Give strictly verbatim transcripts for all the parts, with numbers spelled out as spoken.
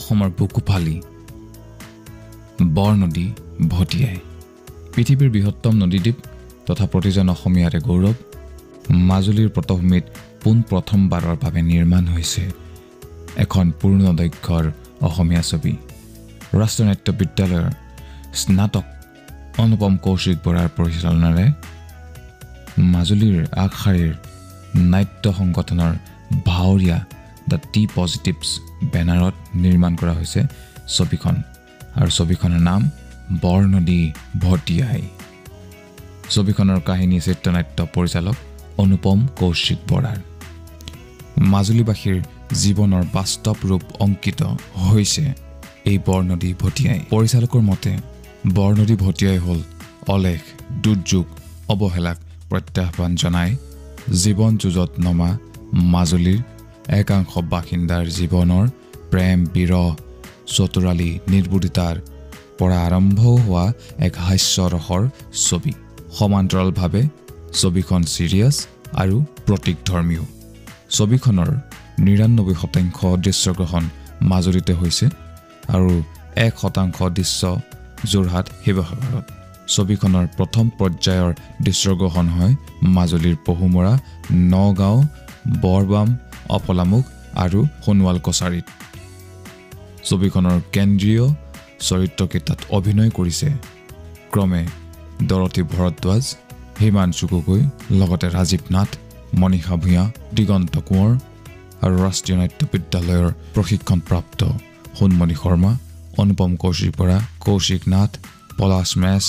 অসমৰ বুকু ফালি বৰনদী ভটিয়াই পৃথিৱীৰ বৃহত্তম নদীদ্বীপ তথা প্ৰতিজন অসমীয়াৰে গৌৰৱ মাজুলীৰ পটভূমিত পোন প্ৰথমবাৰৰ বাবে নিৰ্মাণ হৈছে এখন পূৰ্ণদৈৰ্ঘ্যৰ অসমীয়া ছবি। ৰাষ্ট্ৰনাট্য বিদ্যালয়ৰ স্নাতক অনুপম কৌশিক বৰাৰ পৰিচালনাৰে মাজুলীৰ আগশাৰীৰ নাট্য সংগঠনৰ ভাৱৰীয়া দ্য টি পজিটিভছ বেনাৰত নিৰ্মাণ কৰা হৈছে ছবিখন আৰু ছবিখনৰ নাম বৰনদী ভটিয়াই। ছবিখনৰ কাহিনী চিত্ৰনাট্য পৰিচালক অনুপম কৌশিক বৰাৰ। মাজুলীবাসীৰ জীৱনৰ বাস্তৱ ৰূপ অংকিত হৈছে এই বৰনদী ভটিয়াই। পৰিচালকৰ মতে বৰনদী ভটিয়াই হ'ল অলেখ দুৰ্যোগ অৱহেলাক প্ৰত্যাহ্বান জনাই জীৱন যুঁজত নমা মাজুলীৰ একাংশ বাসিন্দাৰ জীৱনৰ প্ৰেম বিৰহ চতুৰালি নিৰ্বুদ্ধিতাৰ পৰা আৰম্ভ হোৱা এক হাস্যৰসৰ ছবি। সমান্তৰালভাৱে ছবিখন চিৰিয়াছ আৰু প্ৰতীকধৰ্মীও। ছবিখনৰ নিৰানব্বৈ শতাংশ দৃশ্যগ্ৰহণ মাজুলীতে হৈছে আৰু এক শতাংশ দৃশ্য যোৰহাট শিৱসাগৰত। ছবিখনৰ প্ৰথম পৰ্যায়ৰ দৃশ্যগ্ৰহণ হয় মাজুলীৰ পহুমৰা নগাঁও বৰবাম অপলামুখ আৰু সোণোৱাল কছাৰীত। ছবিখনৰ কেন্দ্ৰীয় চৰিত্ৰকেইটাত অভিনয় কৰিছে ক্ৰমে দৰথী ভৰদ্বাজ হিমাংশু গগৈ লগতে ৰাজীৱ নাথ মণিষা ভূঞা দিগন্ত কোঁৱৰ আৰু ৰাষ্ট্ৰীয় নাট্য বিদ্যালয়ৰ প্ৰশিক্ষণপ্ৰাপ্ত সোণমণি শৰ্মা অনুপম কৌশিক বৰা কৌশিক নাথ পলাশ মেচ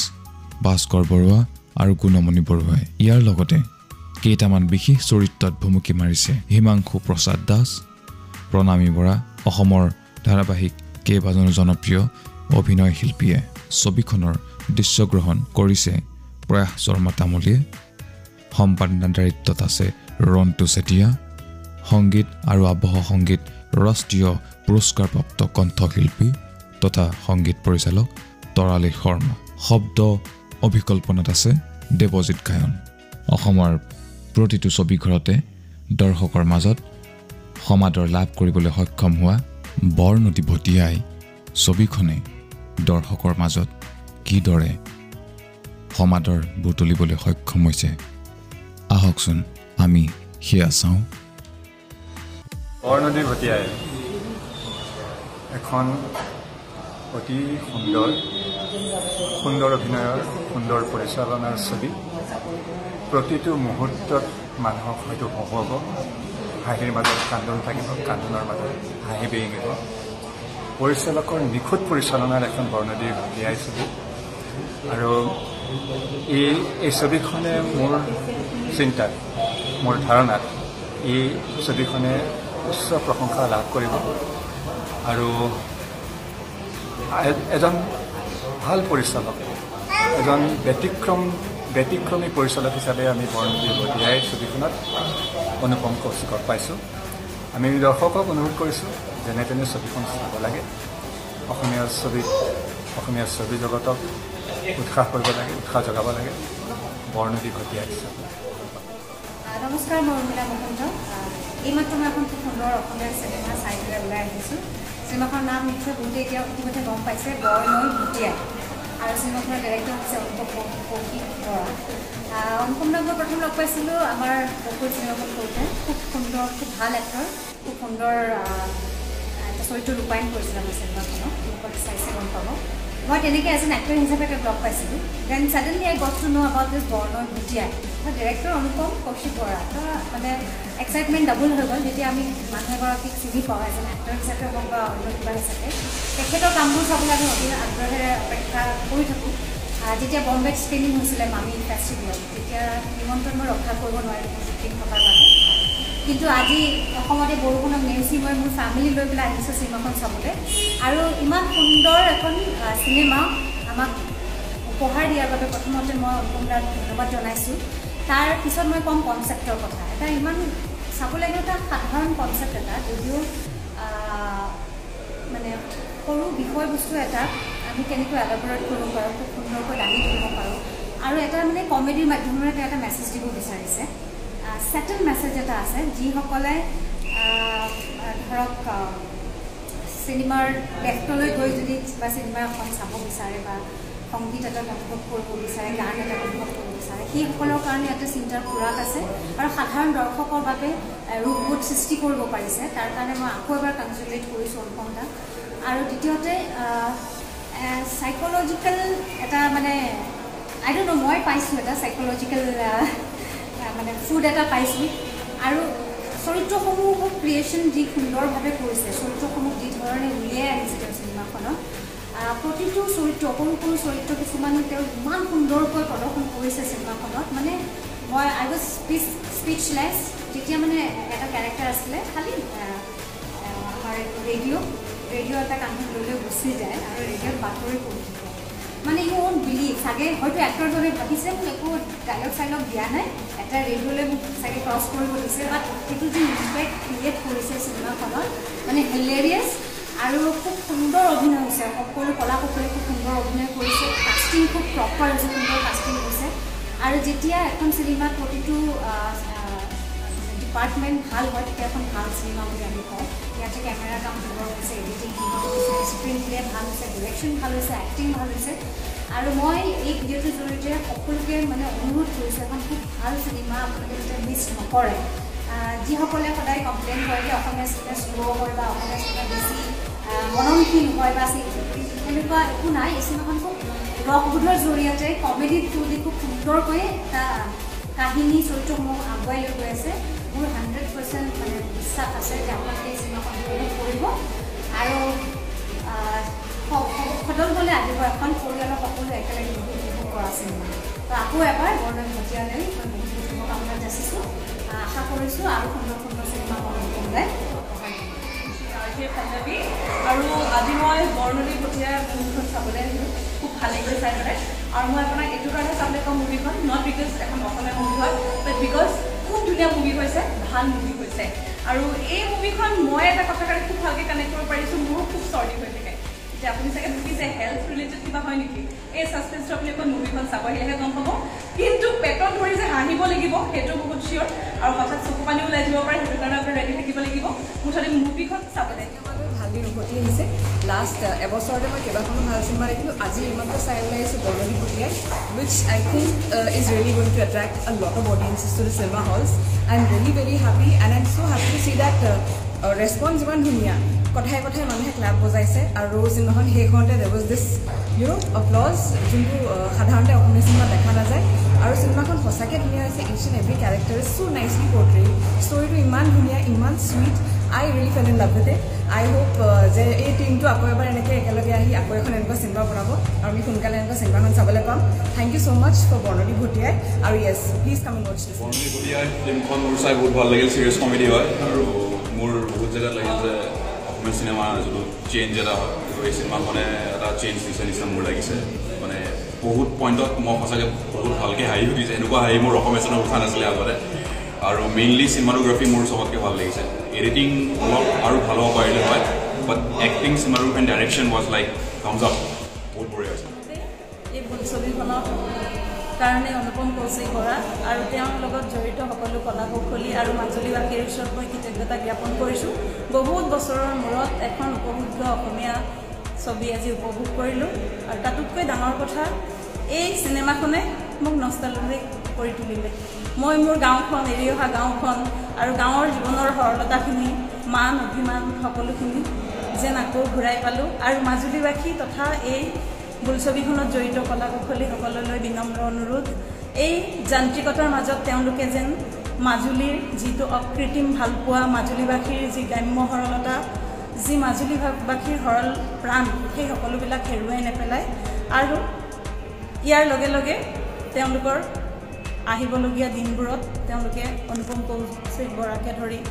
ভাস্কৰ বৰুৱা আৰু গুণমণি বৰুৱাই। ইয়াৰ লগতে কেইটামান বিশেষ চৰিত্ৰত ভুমুকি মাৰিছে হিমাংশু প্ৰসাদ দাস প্ৰণামী বৰা অসমৰ ধাৰাবাহিক কেইবাজনো জনপ্ৰিয় অভিনয় শিল্পীয়ে। ছবিখনৰ দৃশ্যগ্ৰহণ কৰিছে প্ৰয়াস শৰ্মা তামুলীয়ে। সম্পাদনাৰ দায়িত্বত আছে ৰন্তু চেতিয়া। সংগীত আৰু আৱহ সংগীত ৰাষ্ট্ৰীয় পুৰস্কাৰপ্ৰাপ্ত কণ্ঠশিল্পী তথা সংগীত পৰিচালক তৰালী শৰ্মা। শব্দ অভিকল্পনাত আছে দেৱজিৎ গায়ন। অসমৰ প্ৰতিটো ছবিঘৰতে দৰ্শকৰ মাজত সমাদৰ লাভ কৰিবলৈ সক্ষম হোৱা বৰনদী ভটিয়াই ছবিখনে দৰ্শকৰ মাজত কিদৰে সমাদৰ বুটলিবলৈ সক্ষম হৈছে আহকচোন আমি সেয়া চাওঁ। বৰনদী ভটিয়াই এখন অতি সুন্দৰ সুন্দৰ অভিনয়ৰ সুন্দৰ পৰিচালনাৰ ছবি। প্ৰতিটো মুহূৰ্তত মানুহক হয়তো হহুৱাব, হাঁহিৰ মাজত কান্দোন থাকিব, কান্দোনৰ মাজত হাঁহি বিৰিঙিব। পৰিচালকৰ নিখুঁত পৰিচালনাৰ এখন বৰনদী ভটিয়াই ছবি আৰু এই এই ছবিখনে মোৰ চিন্তাত মোৰ ধাৰণাত এই ছবিখনে উচ্চ প্ৰশংসা লাভ কৰিব আৰু এজন ভাল পৰিচালক এজন ব্যতিক্ৰম ব্যতিক্ৰমী পৰিচালক হিচাপে আমি বৰনদী ভটিয়াই ছবিখনত অনুপম কৌশিকক পাইছোঁ। আমি দৰ্শকক অনুৰোধ কৰিছোঁ যেনে তেনে ছবিখন চাব লাগে, অসমীয়া ছবিত অসমীয়া ছবি জগতক উৎসাহ কৰিব লাগে, উৎসাহ জগাব লাগে। বৰনদী ভটিয়াই হিচাপে নমস্কাৰ, মই উৰ্মিলা মহন্ত। এইমাত্ৰ মই এখন খুব সুন্দৰ অসমীয়া চিনেমা চাই পেলাই ওলাই আহিছোঁ। চিনেমাখনৰ নাম নিশ্চয় বহুতে এতিয়া ইতিমধ্যে গম পাইছে, বৰনদী ভটিয়াই, আৰু চিনেমাখনৰ ডাইৰেক্টৰ হৈছে অনুপম কৌশিক বৰা। অনুপম দাক মই প্ৰথম লগ পাইছিলোঁ আমাৰ বকুল চিনেমাখন কৰোঁতে। খুব সুন্দৰ, খুব ভাল এক্টৰ, খুব সুন্দৰ এটা চৰিত্ৰ ৰূপায়ণ কৰিছিল আমাৰ চিনেমাখনত, লোকসকলে চাইছে গম পাব। মই তেনেকৈ এজন এক্টৰ হিচাপে তেওঁক লগ পাইছিলোঁ। Then suddenly I got to know' about this Barnadi ভটিয়াই। Director Anupam Kaushik Borah এটা মানে এক্সাইটমেণ্ট ডাবল হৈ গ'ল যেতিয়া আমি মানুহ এগৰাকীক চিনি পাওঁ এজন এক্টৰ হিচাপে হওক বা অন্য কিবা হিচাপে। তেখেতৰ কামবোৰ চাবলৈ আমি অতি আগ্ৰহেৰে অপেক্ষা কৰি থাকোঁ। যেতিয়া বম্বেত স্ক্ৰিনিং হৈছিলে মামী ফেষ্টিভেলত তেতিয়া নিমন্ত্ৰণ মই ৰক্ষা কৰিব নোৱাৰিলোঁ শ্বুটিং থকাৰ বাবে, কিন্তু আজি অসমতে বৰষুণক নেওচি মই মোৰ ফেমিলি লৈ পেলাই আহিছোঁ চিনেমাখন চাবলৈ। আৰু ইমান সুন্দৰ এখন চিনেমা আমাক উপহাৰ দিয়াৰ বাবে প্ৰথমতে মই অনুপম দাক ধন্যবাদ জনাইছোঁ। তাৰ পিছত মই ক'ম কনচেপ্টৰ কথা। এটা ইমান চাবলৈ এটা সাধাৰণ কনচেপ্ট এটা, যদিও মানে সৰু বিষয়বস্তু এটা আমি কেনেকৈ এলাবৰেট কৰিব পাৰোঁ, খুব সুন্দৰকৈ দাঙি ধৰিব পাৰোঁ আৰু এটা মানে কমেডিৰ মাধ্যমেৰে তেওঁ এটা মেছেজ দিব বিচাৰিছে। ছেটেল মেছেজ এটা আছে যিসকলে ধৰক सिनेमार लेफ्टल गई जो सिनेमा चाह विचारे संगीत एट अनुभव विचार गान एट अनुभव विचार सीसर चिंतार खुराक और साधारण दर्शकों रूपबोध सृष्टि पारिसे तार कारण मैं आको एबार कंग्रेचुलेट कर द्वितीयते साइकोलॉजिकल एटा माने आई डोंट नो मैं पाइसो साइकोलॉजिकल माने फूड एटा पाइसो और चरित्रसमूह क्रिएशन जी सुंदर भाव कर चरित्रसमूह जी धरणे उलियाई आनिछे सिनेमाखन प्रतिटो चरित्र सৰু সৰু চৰিত্ৰ কিছুমান তেওঁ ইমান সুন্দৰকৈ প্ৰদৰ্শন কৰিছে সিনেমাখনত মানে মই আই ওয়াজ স্পিচলেছ তেতিয়া মানে এটা ক্যাৰেক্টাৰ আছিলে খালি আমাৰ ৰেডিঅ' ৰেডিঅ' এটা কাম লৈ গুচি যায় আৰু ৰেডিঅ'ত বাতৰি পঢ়ি মানে ইউ ওন্ট বিলিভ চাগে হয়তো এক্টৰজনে ভাবিছে মোক একো ডায়লগ চাইলগ দিয়া নাই এটা ৰেডিঅ'লৈ মোক চাগে ক্ৰছ কৰিব দিছে বাট সেইটো যে ইম্প্যাক্ট ক্ৰিয়েট কৰিছে সিনেমাখনত মানে হিলেৰিয়াছ और खूब सुंदर अभिनय सको कला कौशल खूब सुंदर अभिनय कास्टिंग खूब प्रपार सुंदर कास्टिंग और जैसे एन सिनेमा प्रतिटो डिपार्टमेंट भल है तक भल सिनेमा कौन इतने केमेरा काम सुंदर एडिटिंग स्क्रीन प्ले भल डायरेक्शन भल एक्टिंग भल और मैं ये भिडिओ जरिए सकोके मैं अनुरोध कर खूब भल सिनेमा अपने मिस नक जिसको सदा कमप्लेन करे सिनेमा स्लो है सिनेमा बेसि मननशील है एक ना सिनेमा खूब रसबोधर जरिए कमेडी तुली खूब सुंदरको कहानी चरित्रसमूह आगुआ गई है मोर हंड्रेड पार्सेंट मैं विश्वास आसानी सिनेमा सदन गले आगे परिवार सको एक उपभोग कर सिनेमा तो आको एबार बर्णदि भटियाলৈ कामना जाचिशो आशा कर सुंदर सुंदर सिनेमा करें पल्लवी और आज मैं बर्णदी भटियार मूवी चाबले खूब भल लगे चाहे और मैं अपना ये कारण चाबले कम movie not because am movie है बट बिकज खूब धुनिया मूवी से भल मूवी और ये मूवी मैं एट कथा कारण खूब भल्क कानेक्ट कर मोर खूब सर्दी हो थके अपनी सके ढुकी से हेल्थ रिलेटेड क्या है निकी ये सस्पेन्स अपनी अगर मूवी चाहिए गम पा कि पेटन धरी से हाँह लगे सो बहुत श्योर और हठात चकू पानी ऊल् पे कारण अपनी रेडी थी मुझे मूवी चाबले भाली उभति से लास्ट एबसरते मैं कबाखनो भल सिनेमा देखो आज इतना चाय ऊल्स Bornodi भटियाई which I think is really going to attract a lot of audiences to the cinema halls I am really very happy and I am so happy to see that response इमान धुनिया कथाए कथाए मानुहे क्लैप बजाइसे और cinema शेष होते there was this you know applause जो साधारणते असमीया सिनेमा देखा ना जाए और सिनेमा सचाके धुनिया each and every character is so nicely portrayed story इमान धुनिया इमान sweet I really fell in love with it I hope जे ये टीम तो आको एबार आको एखन एनेकुवा सिनेमा बनाब और आमि सोनकाले एनेकुवा सिनेमा चाबले पाम thank you so much for Bornodi Bhotiyai और yes please come and watch this Bornodi Bhotiyai फिल्मखन मोर चाइ बहुत भल लागिल सीरियस कमेडी हय और मोर बहुत जगह लागिल जे असमीया सिनेमा जो चेंज एटा हय ये सिनेमाखने एटा चेंज दिसे निश्चय मोर लागिसे माने बहुत पॉइंटत मैं सचाके बहुत भल्के हाई उठीसे एनेकुवा हाई मोर असमेसना उठा नासिले आगते और मेनली सिनेमाटोग्राफी मोर सबतक भल लगिसे एडिटिंग अलग और भल हम पारे है but acting cinematography and direction was like thumbs up बहुत बढ़िया ये बोल छवि कारण अनुपम कौशिक बरा और जड़ित सको कला कौशली और माजुलीवासीर ऊपर मैं कृतज्ञता ज्ञापन करूँ बहुत बचर मूरत एन उपभोग्य छवि आज उपभोग करूँ और तक डाँगर कथा ये सिनेमा मोक नस्टालजिक कर तुलिले मैं मोर गाँव एरी अहरा गाँव और गाँवर जीवन सरलताखी मान अभिमान सकोखी जेन आको घूराई पालूँ और माजुलीवासी तथा ये बोलछवि जड़ित कला कौशली विनम्र अनुरोध ये जान्त्रिकतार मजबूत जेन माजुलीर जी अकृत्रिम भालपा माजुलीवासीर जी ग्राम्य सरलता जी माजुलीवासीर सरल प्राण से सकोबा हेरुआ नेपेलाय और यार लगे लगे आहिबलगिया दिनबूरत अनुपम कौशिक बराके धरी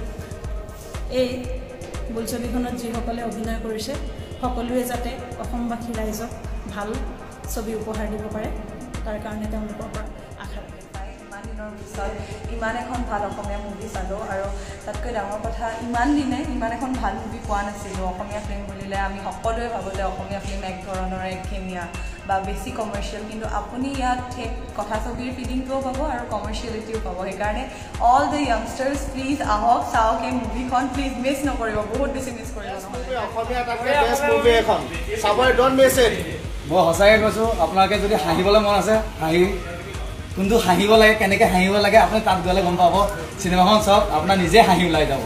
ये बोलछवि जिसके अभिनय करिसे सकोए जाते असमवासी राइजक भल छवि उपहार दी पे तार कारण आशा रखिल। ইমান দিনৰ পিছত ইমান এখন ভাল অসমীয়া মুভি চালোঁ আৰু তাতকৈ ডাঙৰ কথা ইমান দিনে ইমান এখন ভাল মুভি পোৱা নাছিলোঁ। অসমীয়া ফিল্ম বুলিলে আমি সকলোৱে ভাবোঁ যে অসমীয়া ফিল্ম এক ধৰণৰ একঘেমীয়া বা বেছি কমাৰ্চিয়েল, কিন্তু আপুনি ইয়াত ঠিক কথা ছবিৰ ফিলিংটোও পাব আৰু কমাৰ্চিয়েলিটিও পাব। সেইকাৰণে অল দ্য য়াংষ্টাৰ্ছ প্লিজ আহক, চাওক এই মুভিখন, প্লিজ মিছ নকৰিব, বহুত বেছি মিছ কৰিব। मैं सचाई कैसा अपने जो हाँबले मन आस कौन हाँब लगे के हाँब लगे अपनी तक गले गम पा सिनेमा सब अपना निजे हाँ ऊल जा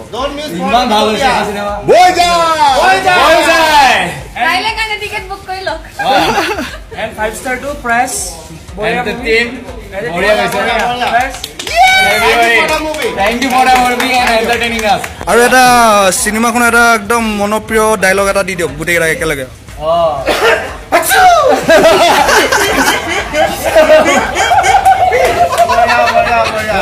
सिनेमा एकदम मनप्रिय डायलग गोटेक सिनेमा क्या मनप्रिय क्या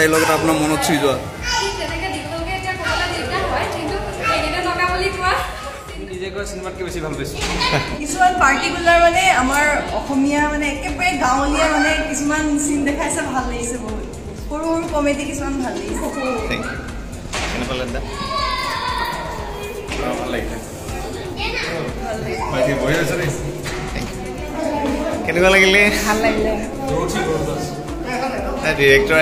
डायलग मन चुई जा किसान पार्टिकुलर माने माने एक गाँवलिया माने किसान सीन देखा भल लगे बहुत कमेडी किसान भल लगे डिरेक्टर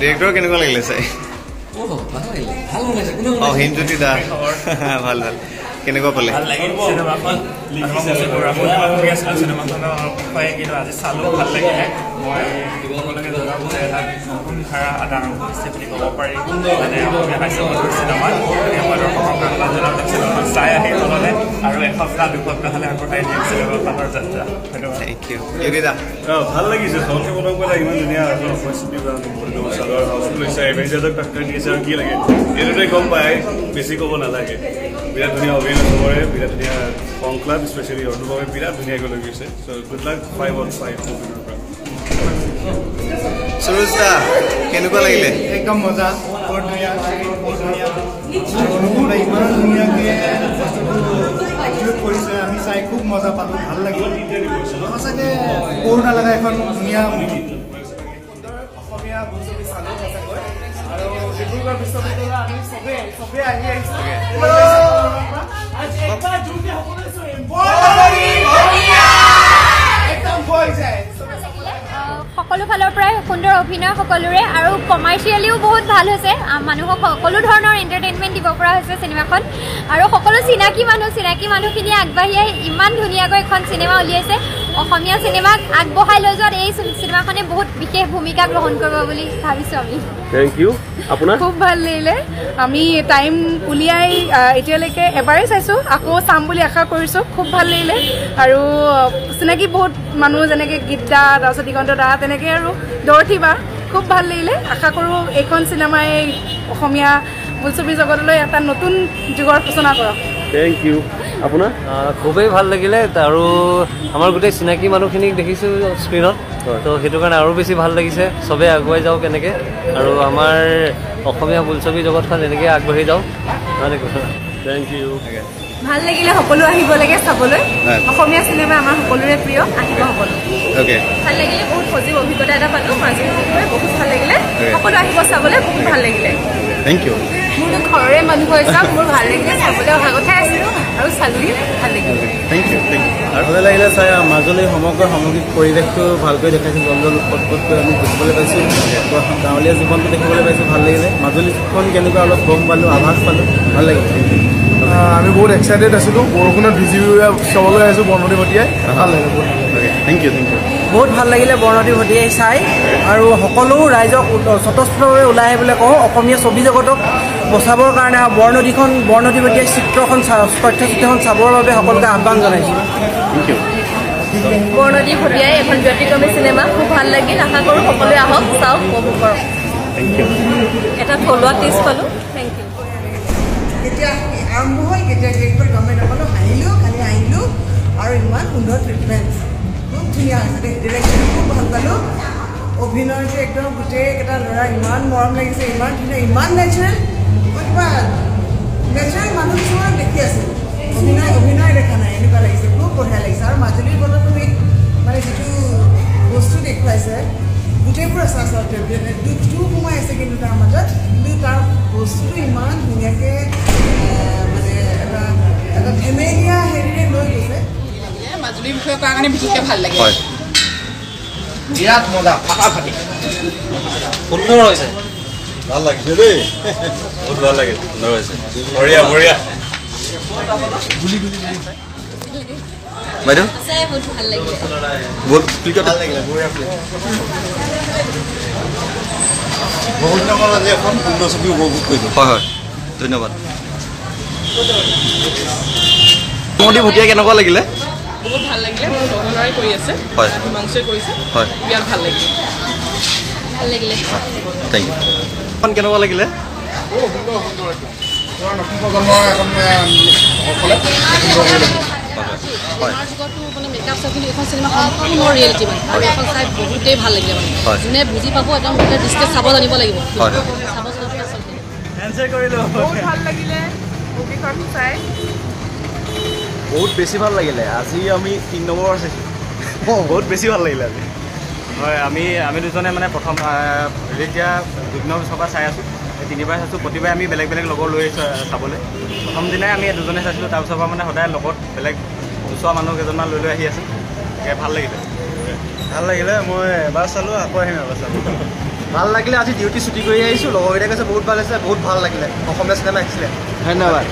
डिरेक्टर के लगे चाहिए কেনেকুৱা পালে ভাল লাগিল সিনেমাখন লিখিছে পুৰা বহুত ভাল আছে সিনেমাখন পাই কি আজি চালো ভাল লাগিলে মই দিবলকে ধৰা বুজে এটা নতুন ধাৰা আদান কৰিছে বুলি ক'ব পাৰি মানে আমি পাইছো সিনেমা আমাৰ সকলোৰে লগত সিনেমা চাই আহিল হ'লে আৰু এসপ্তাহ দুসপ্তাহ হ'লে আকৌ টাইম লাগিছে পাতৰ যাত্ৰা ধন্যবাদ থ্যাংক ইউ এৰিদা অ ভাল লাগিছে সলনি বনাব লাগে ইমান ধুনীয়া আৰু পজিটিভ আৰু বহুত সালৰ হাউচফুল হৈছে এভেঞ্জাৰক টক্কৰ দিছে আৰু কি লাগে এৰতে কম পাই বেছি ক'ব নালাগে বিৰাট ধুনীয়া Birat Dunia Fan Club especially और लोगों में Birat Dunia को लगी है, so good luck five on five to Birat Dunia। सुरुस्ता कैसे को लगी ले? एकदम मजा, बहुत दुनिया, बहुत दुनिया, बहुत इमान दुनिया के जो पुलिस है हमें साइक खूब मजा पाते हैं, हाल लगी। तो ऐसा के कोर्ट अलग है फन दुनिया। अख़बारिया बहुत से सालों का सफ़र, और जितने का बिस्तर बिस्तर आने सबे सबे आने इसके সকলো ফালৰ পৰা সুন্দৰ অভিনয় সকলোৰে আৰু কমাৰ্চিয়েলিও বহুত ভাল হৈছে। মানুহক সকলো ধৰণৰ এণ্টাৰটেইনমেণ্ট দিব পৰা হৈছে চিনেমাখন আৰু সকলো চিনাকি মানুহ চিনাকি মানুহখিনি আগবাঢ়ি আহি ইমান ধুনীয়াকৈ এখন চিনেমা উলিয়াইছে। অসমীয়া চিনেমাক আগবঢ়াই লৈ যোৱাত এই চিনেমাখনে বহুত বিশেষ ভূমিকা গ্ৰহণ কৰিব বুলি ভাবিছোঁ আমি। Thank you. আপোনাৰ খুব ভাল লাগিলে। আমি টাইম উলিয়াই এতিয়ালৈকে এবাৰেই চাইছোঁ, আকৌ চাম বুলি আশা কৰিছোঁ। খুব ভাল লাগিলে আৰু চিনাকি বহুত মানুহ যেনেকৈ গীতা তাৰপিছত দিগন্ত দা তেনেকৈ আৰু দৰথিবা খুব ভাল লাগিলে। আশা কৰোঁ এইখন চিনেমাই অসমীয়া বোলছবি জগতলৈ এটা নতুন যুগৰ সূচনা কৰক। Thank you. আপোনাৰ খুবেই ভাল লাগিলে আৰু আমাৰ গোটেই চিনাকি মানুহখিনিক দেখিছোঁ স্ক্ৰীনত, তো সেইটো কাৰণে আৰু বেছি ভাল লাগিছে। সবে আগুৱাই যাওক এনেকৈ আৰু আমাৰ অসমীয়া বোলছবি জগতখন এনেকৈ আগবাঢ়ি যাওক। Thank you. ভাল লাগিলে, সকলো আহিব লাগে চাবলৈ। অসমীয়া চিনেমা আমাৰ সকলোৰে প্ৰিয়, আহিব সকলো। ওকে, ভাল লাগিলে, বহুত সজীৱ অভিজ্ঞতা এটা পালোঁ মাজুলী বিষয়ে, বহুত ভাল লাগিলে। সকলো আহিব চাবলৈ, বহুত ভাল লাগিলে। Thank you. মোৰ ঘৰৰে মানুহ কৈছা মোৰ ভাল লাগিলে চাবলৈ অহা কথা আছিলোঁ আৰু চালোহি, ভাল লাগিল। Thank you. Thank you. আৰু ভাল লাগিলে চাই মাজুলীৰ সমগ্ৰ সামগ্ৰিক পৰিৱেশটো ভালকৈ দেখাইছে, জঞ্জল পটপটকৈ আমি দেখিবলৈ পাইছোঁ, গাঁৱলীয়া জীৱনটো দেখিবলৈ পাইছোঁ। ভাল লাগিলে মাজুলীখন কেনেকুৱা অলপ গম পালোঁ, আভাস পালোঁ, ভাল লাগিল। আমি বহুত এক্সাইটেড আছিলোঁ, বৰষুণত ভিজি চাবলৈ আহিছোঁ বৰ্ণদী ভটিয়াই। ভাল লাগিলে, বহুত থেংক ইউ। Thank U. বহুত ভাল লাগিলে বৰ্ণদী ভটিয়াই চাই আৰু সকলো ৰাইজক স্বতঃস্ফূৰ্তভাৱে ওলাই আহিবলৈ কওঁ। অসমীয়া ছবি জগতক বচাবৰ কাৰণে বৰ্ণদীখন বৰ্ণদী ভটিয়াই চিত্ৰখন তথ্যচিত্ৰখন চাবৰ বাবে সকলোকে আহ্বান জনাইছোঁ। Thank U. বৰ্ণদী ভটিয়াই এখন ব্যতিক্ৰমী চিনেমা, খুব ভাল লাগিল। আশা কৰোঁ সকলোৱে আহক, চাওক, উপভোগ কৰক। Thank you. এটা থলুৱা টেষ্ট পালোঁ। आरम्भ है ट्रीटमेंट गवर्नमेंट नपालों हाँलो खाली हाँलो और इन सुंदर ट्रिटमेंट खूब धुनिया डायरेक्शन खूब भल पालों अभिनय से एकदम गोटेटा लड़ा इन मरम लगे इन धुनिया इन नेचुरल क्या नेचुरल मानु किसान देखी अभिनय अभिनय देखा ना एने लगे खूब बढ़िया लगे और माजुलिर पटभूमि मैं जी बस्तु देखासे गोटेबूर आसाने दुखो सोम कि मजबूत कि तर बस्तु इन धुनिया माजुली विषय कारण विशेष भल लगे विराट मजा फाटा फाटी सुंदर হৈছে ভাল লাগিছে দেই বহুত ভাল লাগে সুন্দর হৈছে বঢ়িয়া বঢ়িয়া গুলি গুলি বাইদেউ আছে বহুত ভাল লাগিছে বহুত ক্লিক ভাল লাগিলে বঢ়িয়া বহুত নগৰ আজি এখন সুন্দৰ ছবি উপভোগ কৰিছো হয় হয় ধন্যবাদ বৰ্ণদি ভটিয়া কেনেকুৱা লাগিলে বহুত ভাল লাগিলে লগনাই কৰি আছে হয় মাংসে কৰিছে হয় বিয়াৰ ভাল লাগিলে ভাল লাগিলে থ্যাঙ্ক ইউ কোন কেনেকুৱা লাগিলে ও সুন্দৰ সুন্দৰ তৰ নতুন গমৰ এখন সকলে হয় গটো মানে মেকআপ সখিনি এখন সিনেমা সম্পূৰ্ণ ৰিয়েলিটি মানে আৰু এখন চাই বহুতেই ভাল লাগিলে মানে জুনে বুজি পাব একদম ডিসকে চাব জানিব লাগিব হয় চাব জানিব আচলতে এনজয় কৰিলো বহুত ভাল লাগিলে মুভিখন চাই बहुत बेसि भल लगे आज आम तीन नम्बर बहुत बेसि भल लगे आज दूजने मैं प्रथम हेरी विघ्न सभा चाय आसो तीन बार चाहूँ प्रतिभा बेलेग बेलेग लग चाबले प्रथम दिन आम दूजने चाहूँ तार पास मैं सदा बेलेग दूसरा मानु कमान लगे भल लगे भल लगे मैं एबार चालू आको भल लगे आज डिउटी छुट्टी लगरक बहुत भल है बहुत भल लगे सिनेमा एक्सीलेंट धन्यवाद।